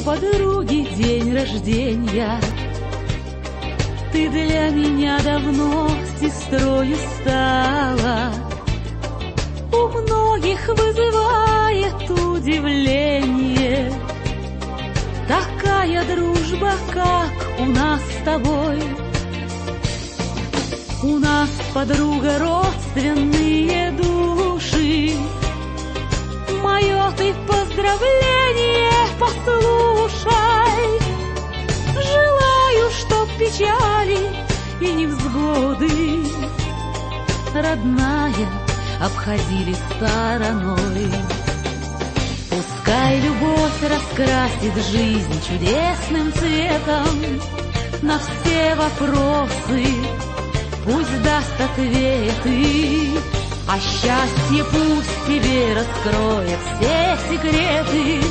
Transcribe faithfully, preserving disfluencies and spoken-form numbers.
у подруги день рождения. Ты для меня давно сестрою стала. У многих вызывает удивление такая дружба, как у нас с тобой. У нас, подруга, родственные души. Мое ты поздравление послушай. Желаю, чтоб печали и невзгоды, родная, обходили стороной. Пускай любовь раскрасит жизнь чудесным цветом. На все вопросы пусть даст ответы, а счастье пусть тебе раскроет все секреты.